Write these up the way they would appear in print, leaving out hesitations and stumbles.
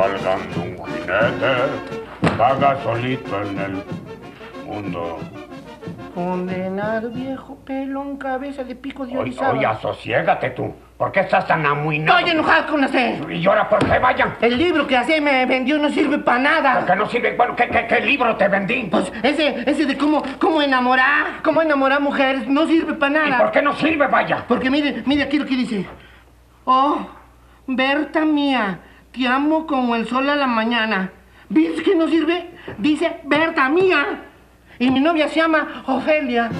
cabalgando un jinete, vaga solito en el mundo. Condenado viejo pelón, cabeza de pico de orizaba. Oye, asosiégate tú. ¿Por qué estás tan amuinado? Estoy enojado con usted. ¿Y ahora por qué vayan? El libro que hace me vendió no sirve para nada. ¿Por qué no sirve? Bueno, ¿qué libro te vendí? Pues ese de cómo enamorar mujeres no sirve para nada. ¿Y por qué no sirve, vaya? Porque mire aquí lo que dice. Oh, Berta mía, te amo como el sol a la mañana. ¿Ves que no sirve? Dice Berta mía. Y mi novia se llama Ofelia.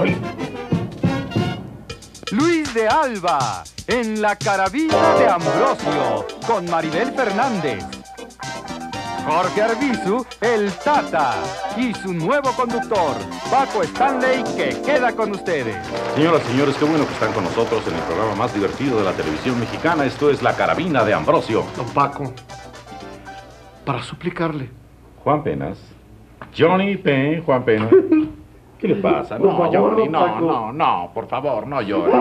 Ay. Luis de Alba, en La Carabina de Ambrosio, con Maribel Fernández. Jorge Arbizu, el Tata, y su nuevo conductor, Paco Stanley, que queda con ustedes. Señoras y señores, qué bueno que están con nosotros en el programa más divertido de la televisión mexicana. Esto es La Carabina de Ambrosio. Don Paco, para suplicarle. Juan Penas. Johnny Pen, Juan Penas. ¿Qué le pasa? No, favor, Johnny, no, por favor, no llores.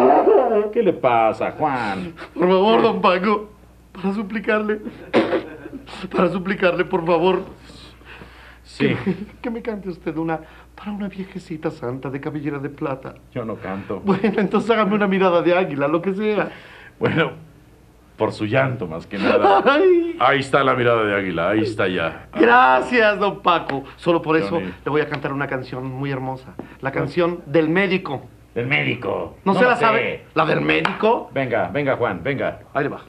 ¿Qué le pasa, Juan? Por favor, don Paco, para suplicarle, por favor. Sí. Que me cante usted para una viejecita santa de cabellera de plata. Yo no canto. Bueno, entonces hágame una mirada de águila, lo que sea. Bueno. Por su llanto, más que nada. Ay. Ahí está la mirada de águila, ahí está ya. Gracias, don Paco. Solo por eso le voy a cantar una canción muy hermosa. La canción del médico. ¿Del médico? ¿No se la sabe? ¿La del médico? Venga, Juan, venga. Ahí le va.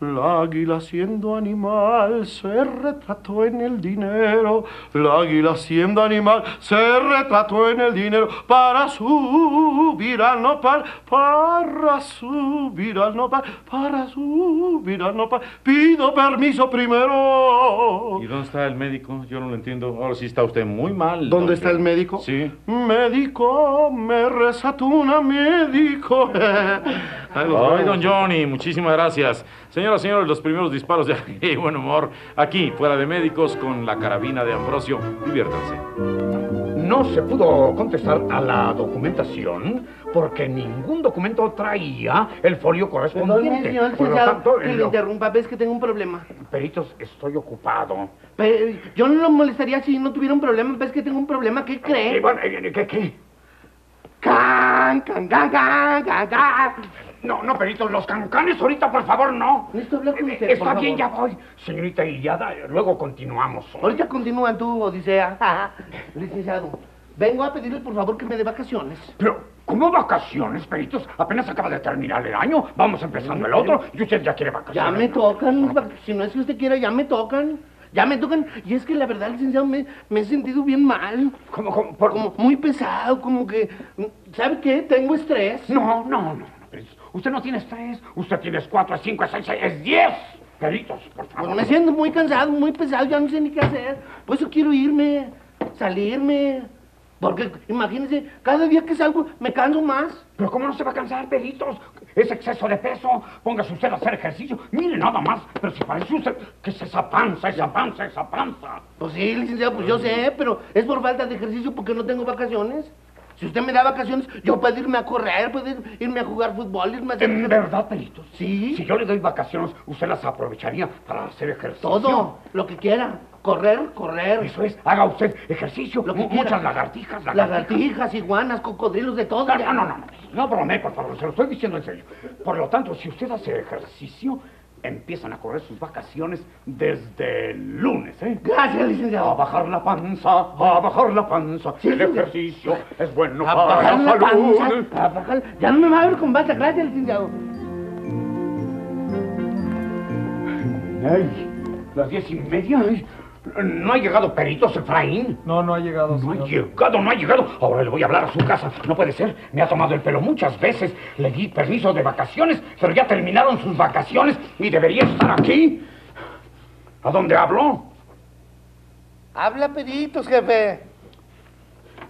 La águila siendo animal se retrató en el dinero. La águila siendo animal se retrató en el dinero. Para subir al nopal, para subir al nopal, para subir al nopal. Pido permiso primero. ¿Y dónde está el médico? Yo no lo entiendo. Ahora sí está usted muy mal. ¿Dónde está el médico? Sí. Médico, me resatuna, médico. Ay, don Johnny, muchísimas gracias. Señoras y señores, los primeros disparos de buen humor aquí, fuera de médicos, con La Carabina de Ambrosio. Diviértanse. No se pudo contestar a la documentación porque ningún documento traía el folio correspondiente. Señor, por lo tanto, que le interrumpa, ves que tengo un problema. Peritos, estoy ocupado. Pero yo no lo molestaría si no tuviera un problema. Ves que tengo un problema, ¿qué cree? Bueno, ¿qué? ¡Can! No, peritos, los cancanes ahorita, por favor, no. Necesito hablar con usted, por favor. Está bien, ya voy. Señorita Illada, luego continuamos. Ahorita continúan tú, Odisea. Licenciado, vengo a pedirle, por favor, que me dé vacaciones. Pero, ¿cómo vacaciones, peritos? Apenas acaba de terminar el año, vamos empezando el otro, y usted ya quiere vacaciones. Ya me tocan, si no es que usted quiera, ya me tocan, y es que la verdad, licenciado, me he sentido bien mal. ¿Cómo? Como muy pesado, como que, ¿sabe qué? Tengo estrés. No. Usted no tiene estrés, usted tiene 4, 5, 6, 10. Peritos, por favor. Bueno, me siento muy cansado, muy pesado, ya no sé ni qué hacer. Por eso quiero irme, salirme. Porque, imagínense, cada día que salgo me canso más. Pero ¿cómo no se va a cansar, peritos? Es exceso de peso, póngase usted a hacer ejercicio. Mire nada más, pero si parece usted que es esa panza. Pues sí, licenciado, pues yo sé, pero es por falta de ejercicio porque no tengo vacaciones. Si usted me da vacaciones, yo puedo irme a correr, puedo irme a jugar fútbol, irme a hacer... ¿En verdad, peritos? Sí. Si yo le doy vacaciones, usted las aprovecharía para hacer ejercicio. Todo, lo que quiera. Correr. Eso es, haga usted ejercicio. Lo que quiera. Muchas lagartijas, iguanas, cocodrilos, de todo. No bromee, por favor, se lo estoy diciendo en serio. Por lo tanto, si usted hace ejercicio, empiezan a correr sus vacaciones desde el lunes, ¿eh? Gracias, licenciado. A bajar la panza. Sí, el ejercicio es bueno para la salud. Ya no me va a ver con bata. Gracias, licenciado. Ay, las 10:30. Ay. ¿No ha llegado peritos, Efraín? No ha llegado, señor. No ha llegado. Ahora le voy a hablar a su casa. No puede ser. Me ha tomado el pelo muchas veces. Le di permiso de vacaciones, pero ya terminaron sus vacaciones y debería estar aquí. ¿A dónde hablo? Habla peritos, jefe.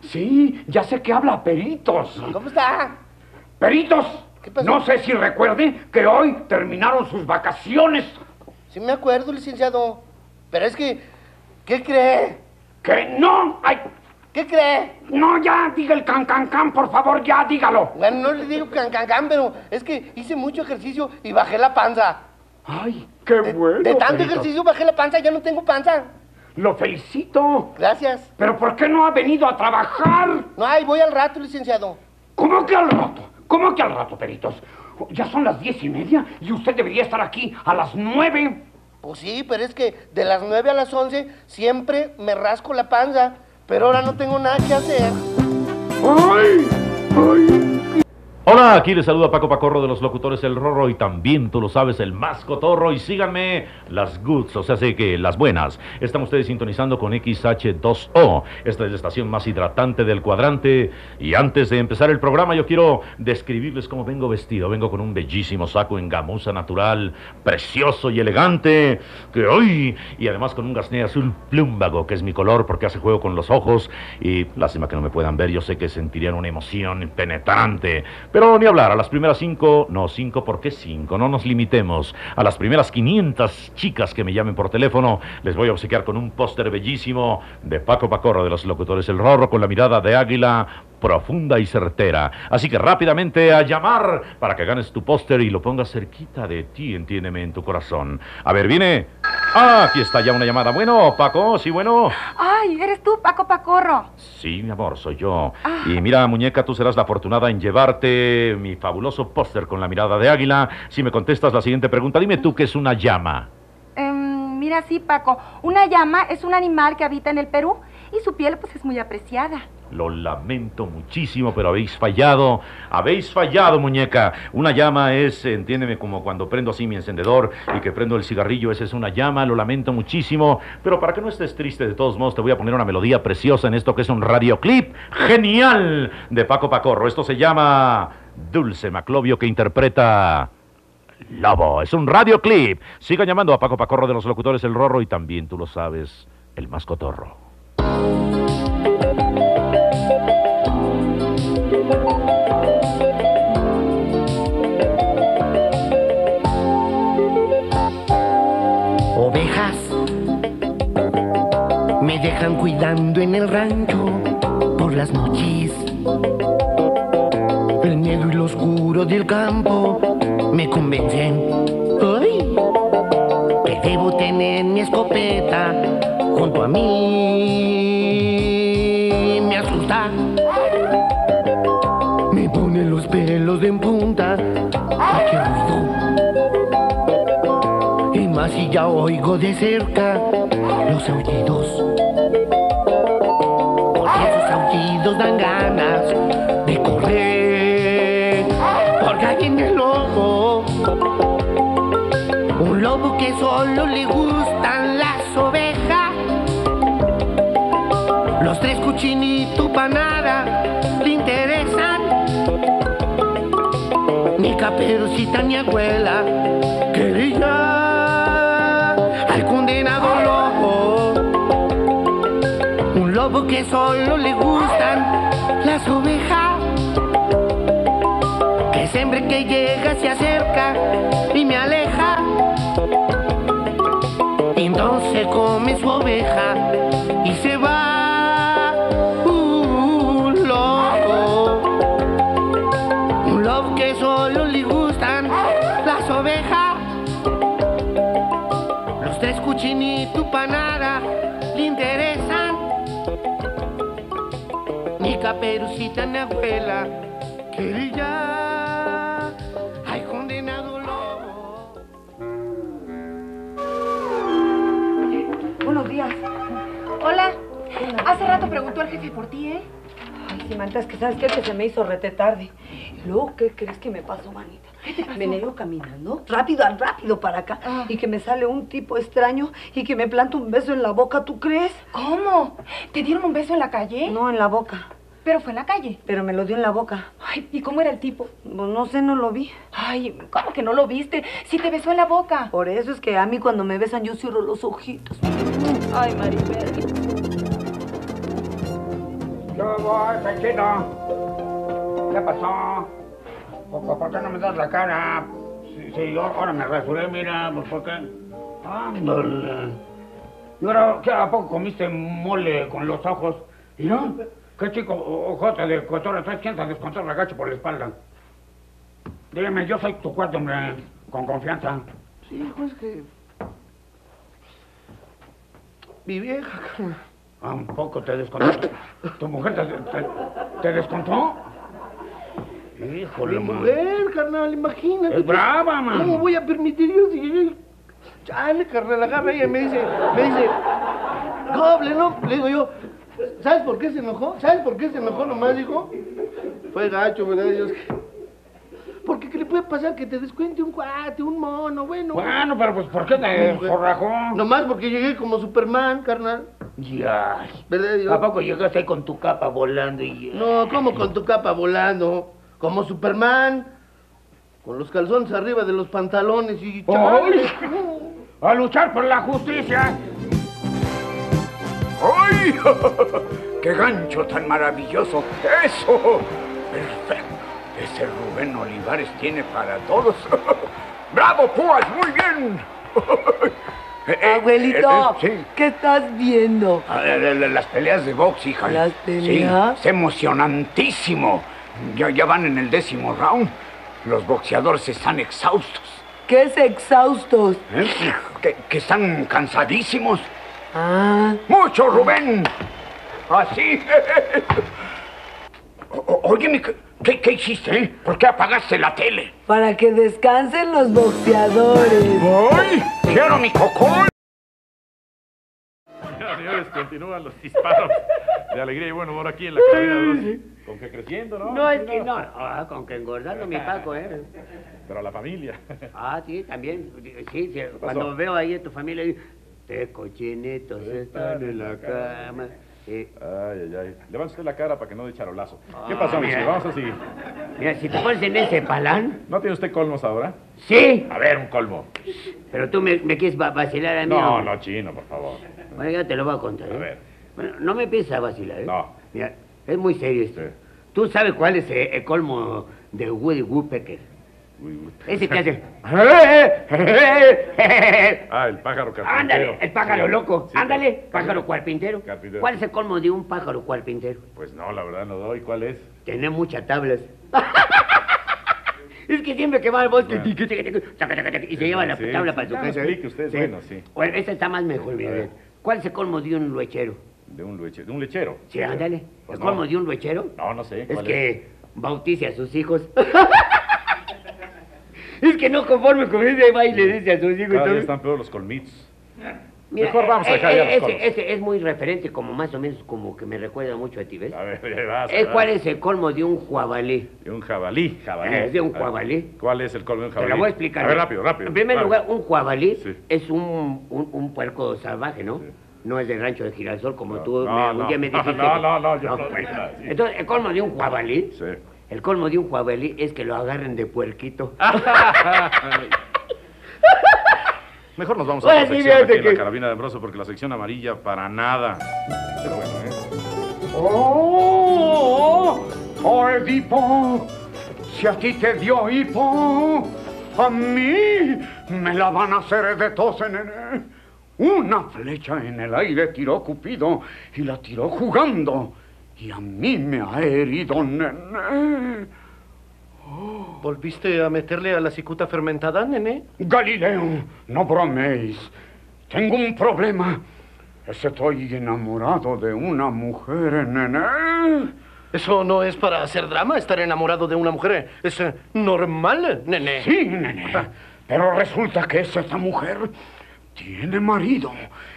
Sí, ya sé que habla peritos. ¿Cómo está? Peritos. ¿Qué pasó? No sé si recuerde que hoy terminaron sus vacaciones. Sí me acuerdo, licenciado. Pero es que... ¿Qué cree? ¿Qué? ¡No! ¡Ay! ¿Qué cree? No, ya, diga el can, por favor, ya, dígalo. Bueno, no le digo can, pero es que hice mucho ejercicio y bajé la panza. ¡Ay, qué bueno! De tanto ejercicio bajé la panza, ya no tengo panza. Lo felicito. Gracias. ¿Pero por qué no ha venido a trabajar? No, ahí voy al rato, licenciado. ¿Cómo que al rato? ¿Cómo que al rato, peritos? Ya son las 10:30 y usted debería estar aquí a las 9. Pues sí, pero es que de las 9 a las 11 siempre me rasco la panza, pero ahora no tengo nada que hacer. ¡Ay! ¡Ay! Hola, aquí les saluda Paco Pacorro de los locutores El Rorro y también, tú lo sabes, El Mascotorro. Y síganme las goods, o sea, sé que las buenas. Están ustedes sintonizando con XH2O. Esta es la estación más hidratante del cuadrante. Y antes de empezar el programa, yo quiero describirles cómo vengo vestido. Vengo con un bellísimo saco en gamuza natural, precioso y elegante, que hoy... Y además con un gasné azul plúmbago, que es mi color porque hace juego con los ojos. Y lástima que no me puedan ver, yo sé que sentirían una emoción penetrante. Pero ni hablar, a las primeras 5, no nos limitemos. A las primeras 500 chicas que me llamen por teléfono, les voy a obsequiar con un póster bellísimo de Paco Pacorro de los locutores El Rorro, con la mirada de águila profunda y certera. Así que rápidamente a llamar para que ganes tu póster y lo pongas cerquita de ti, entiéndeme, en tu corazón. A ver, viene... Ah, aquí está ya una llamada. Bueno, Paco, sí, bueno. Ay, eres tú, Paco Pacorro. Sí, mi amor, soy yo. Ah. Y mira, muñeca, tú serás la afortunada en llevarte mi fabuloso póster con la mirada de águila. Si me contestas la siguiente pregunta, dime tú qué es una llama. Mira, sí, Paco. Una llama es un animal que habita en el Perú y su piel, pues, es muy apreciada. Lo lamento muchísimo, pero habéis fallado, muñeca. Una llama es, entiéndeme, como cuando prendo así mi encendedor y que prendo el cigarrillo, esa es una llama, lo lamento muchísimo. Pero para que no estés triste, de todos modos, te voy a poner una melodía preciosa en esto que es un radioclip genial de Paco Pacorro. Esto se llama Dulce Maclovio, que interpreta Lobo. Es un radioclip. Sigan llamando a Paco Pacorro de los locutores El Rorro y también, tú lo sabes, El Mascotorro. Ovejas me dejan cuidando en el rancho por las noches. El miedo y lo oscuro del campo me convencen, ¡ay!, que debo tener mi escopeta junto a mí. Me asusta, me ponen los pelos en punta cualquier ruido, y más si ya oigo de cerca los aullidos, porque esos aullidos dan ganas de correr, porque ahí viene el lobo, un lobo que solo le gustan las ovejas, los tres cuchinitos pa' nada le interesan, ni Caperucita ni Abuela quería al condenado lobo, un lobo que solo le gustan las ovejas, que siempre que llega se acerca y me aleja, entonces come su oveja y se va. Ni tu panada le interesan, ni Caperucita ni Abuela querida, hay condenado lobo. Oye, buenos días. Hola. Hace rato preguntó el jefe por ti, ¿eh? Ay, Samantha, es que sabes qué, que se me hizo rete tarde. Luego, ¿qué crees que me pasó, manita? Venero caminando, rápido para acá, y que me sale un tipo extraño y que me planta un beso en la boca, ¿tú crees? ¿Cómo? ¿Te dieron un beso en la calle? No, en la boca. ¿Pero fue en la calle? Pero me lo dio en la boca. Ay, ¿y cómo era el tipo? No, no sé, no lo vi. Ay, ¿cómo que no lo viste? Sí te besó en la boca. Por eso es que a mí cuando me besan yo cierro los ojitos. Ay, Maribel. ¿Qué pasó? ¿Por qué no me das la cara? Si ahora me rasuré, mira, pues ¿por qué? Ándale. ¿Y ahora qué, a poco comiste mole con los ojos? ¿Y no? ¿Qué chico ojota de cotorra traes? ¿Quién te descontó la gacha por la espalda? Dígame, yo soy tu cuarto, hombre, con confianza. Sí, hijo, es que... Mi vieja, carnal. ¿Un poco te descontó? ¿Tu mujer te descontó? Híjole, mamá. Mi mujer, carnal, imagínate. Es brava, mamá. ¿Cómo voy a permitir yo si... Chale, carnal, agarra ella y me dice... Doble, ¿no? Le digo yo, ¿sabes por qué se enojó? ¿Sabes por qué se enojó nomás, hijo? Fue gacho, ¿verdad? Dios que... Porque ¿qué le puede pasar que te descuente un cuate, un mono, bueno? Bueno, pero pues ¿por qué te forrajó? Nomás porque llegué como Superman, carnal. Ya. ¿Verdad, Dios? ¿A poco llegaste ahí con tu capa volando y...? No, ¿cómo con tu capa volando? Como Superman. Con los calzones arriba de los pantalones y... ¡Ay! ¡A luchar por la justicia! ¡Ay! ¡Qué gancho tan maravilloso! ¡Eso! ¡Perfecto! Ese Rubén Olivares tiene para todos. ¡Bravo, Púas! ¡Muy bien! Abuelito, sí. ¿Qué estás viendo? Las peleas de box, hija. ¿Las peleas? Sí, es emocionantísimo. Ya van en el 10º round. Los boxeadores están exhaustos. ¿Qué es exhaustos? Que están cansadísimos. Ah. ¡Mucho, Rubén! Así. Óyeme, ¿qué hiciste? ¿Eh? ¿Por qué apagaste la tele? Para que descansen los boxeadores. ¡Ay! ¡Quiero mi cocón! Señores, continúan los disparos de alegría y buen humor aquí en la cabina de los... Con que creciendo, ¿no? No, es que no. Ah, con que engordando mi Paco, ¿eh? Pero a la familia. Ah, sí, también. Sí, cuando veo ahí a tu familia, digo... Te cochinetos están en la cama... Sí. Ay, ay, ay. Levántese la cara para que no dé charolazo. Ah, ¿qué pasó, mira, mi chico? Vamos así. Mira, si te pones en ese palán... ¿No tiene usted colmos ahora? Sí. A ver, un colmo. Pero tú me quieres vacilar a mí. No, no, chino, por favor. Bueno, ya te lo voy a contar. A ver. Bueno, no me empieces a vacilar, ¿eh? No. Mira, es muy serio esto. Sí. ¿Tú sabes cuál es el colmo de Woody Woodpecker? Ese que hace... Ah, el pájaro carpintero. Ándale, el pájaro loco. Sí, ándale, sí, pájaro carpintero. ¿Cuál es el colmo de un pájaro carpintero? Pues no, la verdad no doy. ¿Cuál es? Tener muchas tablas. Es que siempre que va al bosque... Bueno. Y se lleva la tabla para su casa. Explique usted, sí. Bueno, sí. Bueno, esta está más mejor, mire. ¿Cuál es el colmo de un luchero? ¿De un lechero? Sí, ándale. Pues ¿el colmo de un luchero? No, no sé. Es que bautice a sus hijos. Es que no conforme con ese baile, dice a sus hijos. Cada día están peor los colmitos. Mira, mejor vamos a dejar ya los colmos. Ese es muy referente, como más o menos, como que me recuerda mucho a ti, ¿ves? A ver, vas. ¿Cuál es el colmo de un jabalí? ¿De un jabalí? ¿De un jabalí? ¿Cuál es el colmo de un jabalí? Te lo voy a explicar. A ver, rápido. En primer lugar, un jabalí es un puerco salvaje, ¿no? Sí. No es del rancho de Girasol, como tú un día me dijiste. No. Entonces, el colmo de un jabalí... Sí. El colmo de un jabalí es que lo agarren de puerquito. Mejor nos vamos a la sección aquí en la Carabina de Ambrosio, porque la sección amarilla para nada. Pero bueno, ¿eh? ¡Oh, Edipo! Si a ti te dio hipo, a mí me la van a hacer de tos en el... Una flecha en el aire tiró Cupido y la tiró jugando. Y a mí me ha herido, nené. Oh. ¿Volviste a meterle a la cicuta fermentada, nené? Galileo, no bromeéis. Tengo un problema. Estoy enamorado de una mujer, nené. Eso no es para hacer drama, estar enamorado de una mujer. Es normal, nené. Sí, nené. Pero resulta que esa mujer tiene marido.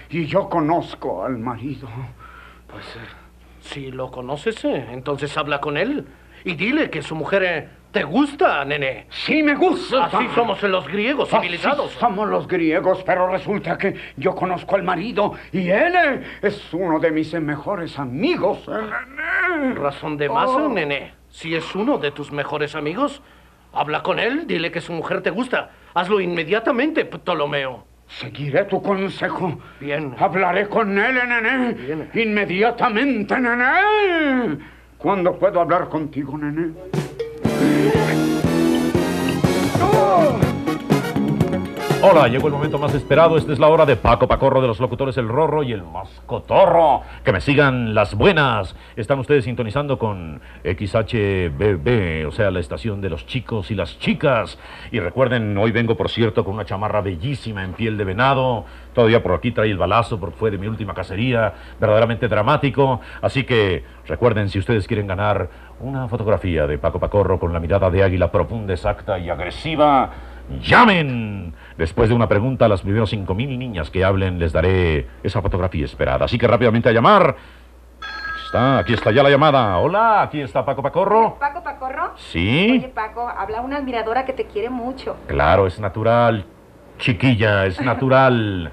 Y yo conozco al marido. Pues... Si lo conoces, entonces habla con él y dile que su mujer te gusta, nene. Sí, me gusta. Así somos los griegos civilizados. Así somos los griegos, pero resulta que yo conozco al marido y él es uno de mis mejores amigos, nene. Razón de más, nene. Si es uno de tus mejores amigos, habla con él, dile que su mujer te gusta. Hazlo inmediatamente, Ptolomeo. Seguiré tu consejo. Bien. Hablaré con él, nené. Bien. Inmediatamente, nené. ¿Cuándo puedo hablar contigo, nené? ¡No! Hola, llegó el momento más esperado. Esta es la hora de Paco Pacorro, de los locutores El Rorro y El Mascotorro. Que me sigan las buenas. Están ustedes sintonizando con XHBB, o sea, la estación de los chicos y las chicas. Y recuerden, hoy vengo, por cierto, con una chamarra bellísima en piel de venado. Todavía por aquí trae el balazo porque fue de mi última cacería. Verdaderamente dramático. Así que recuerden, si ustedes quieren ganar una fotografía de Paco Pacorro con la mirada de águila profunda, exacta y agresiva, ¡llamen! Después de una pregunta, a las primeras 5000 niñas que hablen les daré esa fotografía esperada. Así que rápidamente a llamar. Aquí está ya la llamada. Hola, aquí está Paco Pacorro. ¿Paco Pacorro? Sí. Oye, Paco, habla una admiradora que te quiere mucho. Claro, es natural, chiquilla, es natural.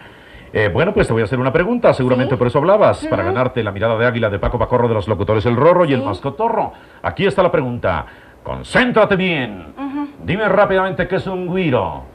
Bueno, pues te voy a hacer una pregunta, seguramente. ¿Sí? Por eso hablabas, para ganarte la mirada de águila de Paco Pacorro, de los locutores El Rorro y El Mascotorro. Aquí está la pregunta. Concéntrate bien. Dime rápidamente qué es un güiro.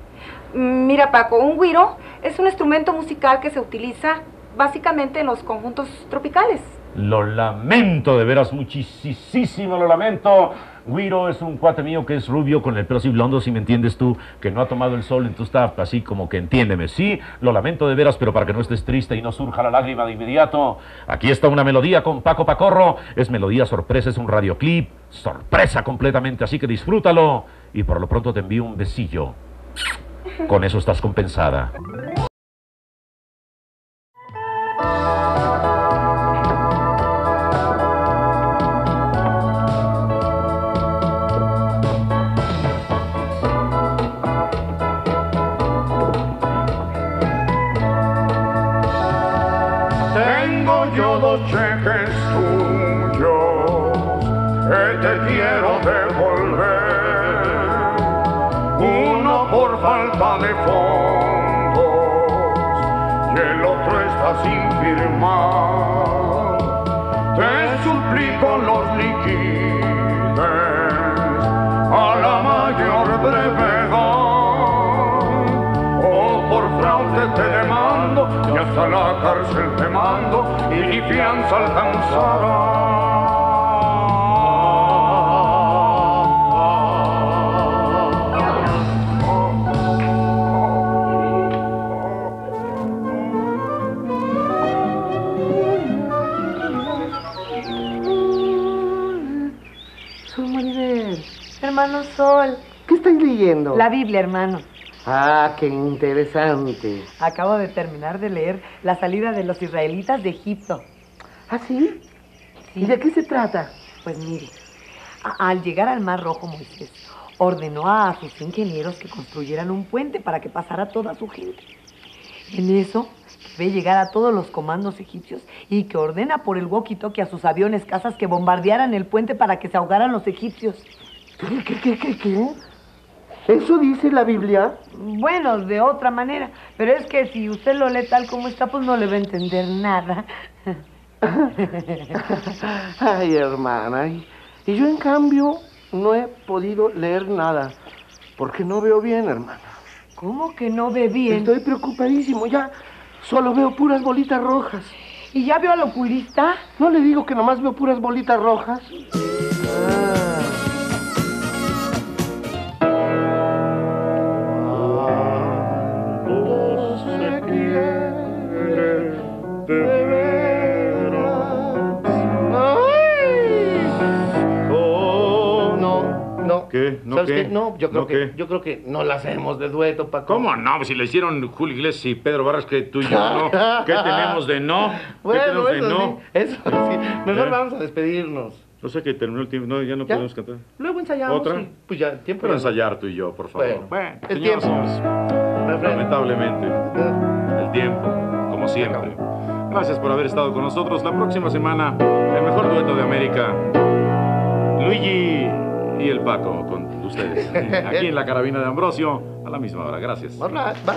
Mira, Paco, un güiro es un instrumento musical que se utiliza básicamente en los conjuntos tropicales. Lo lamento, de veras, muchísimo lo lamento. Güiro es un cuate mío que es rubio, con el pelo así blondo, si me entiendes tú, que no ha tomado el sol, entonces está así como que entiéndeme. Sí, lo lamento de veras, pero para que no estés triste y no surja la lágrima de inmediato, aquí está una melodía con Paco Pacorro. Es melodía sorpresa, es un radioclip, sorpresa completamente, así que disfrútalo. Y por lo pronto te envío un besillo. Con eso estás compensada. Tengo yo dos cheques tuyos que te quiero devolver. Uno por falta de fondos y el otro está sin firmar. Te suplico los liquides a la mayor brevedad, o por fraude te demando y hasta la cárcel te mando y mi fianza alcanzará. Hermano Sol. ¿Qué estáis leyendo? La Biblia, hermano. Ah, qué interesante. Acabo de terminar de leer la salida de los israelitas de Egipto. ¿Ah, sí? ¿Y de qué se trata? Pues mire, al llegar al Mar Rojo, Moisés ordenó a sus ingenieros que construyeran un puente para que pasara toda su gente. En eso ve llegar a todos los comandos egipcios y que ordena por el walkie-talkie a sus aviones cazas que bombardearan el puente para que se ahogaran los egipcios. ¿Qué? ¿Eso dice la Biblia? Bueno, de otra manera. Pero es que si usted lo lee tal como está, pues no le va a entender nada. Ay, hermana. Y yo, en cambio, no he podido leer nada. Porque no veo bien, hermana. ¿Cómo que no ve bien? Estoy preocupadísimo. Ya solo veo puras bolitas rojas. ¿Y ya veo al oculista? No le digo que nomás veo puras bolitas rojas. Yo creo que no la hacemos de dueto, Paco. ¿Cómo no? Si la hicieron Julio Iglesias y Pedro Vargas, que tú y yo no. ¿Qué tenemos de no? Bueno, eso sí. Mejor vamos a despedirnos. No sé, que terminó el tiempo, no, ya no podemos cantar. Luego ensayamos. ¿Otra? Y, pues ya, tiempo. Pero ensayar tú y yo, por favor. Bueno, el tiempo. Lamentablemente, el tiempo, como siempre. Gracias por haber estado con nosotros. La próxima semana, el mejor dueto de América, Luigi y el Paco, con ustedes, aquí en La Carabina de Ambrosio, a la misma hora. Gracias. All right, bye.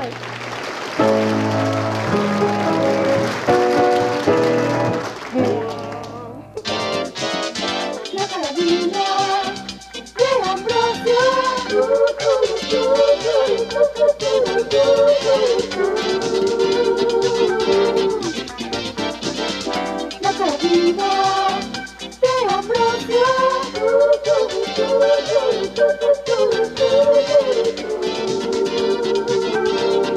La Carabina de Ambrosio. La Carabina de Ambrosio. Thank you.